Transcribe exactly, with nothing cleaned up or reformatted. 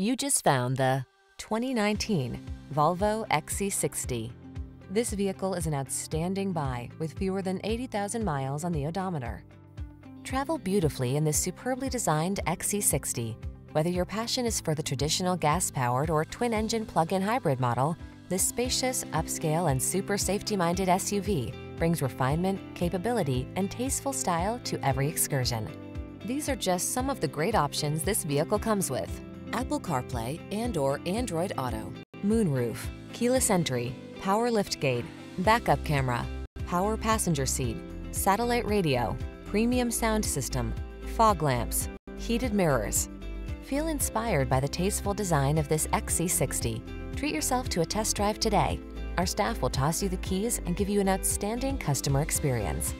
You just found the twenty nineteen Volvo X C sixty. This vehicle is an outstanding buy with fewer than eighty thousand miles on the odometer. Travel beautifully in this superbly designed X C sixty. Whether your passion is for the traditional gas-powered or twin-engine plug-in hybrid model, this spacious, upscale, and super safety-minded S U V brings refinement, capability, and tasteful style to every excursion. These are just some of the great options this vehicle comes with: Apple CarPlay and or Android Auto, moonroof, keyless entry, power liftgate, backup camera, power passenger seat, satellite radio, premium sound system, fog lamps, heated mirrors. Feel inspired by the tasteful design of this X C sixty. Treat yourself to a test drive today. Our staff will toss you the keys and give you an outstanding customer experience.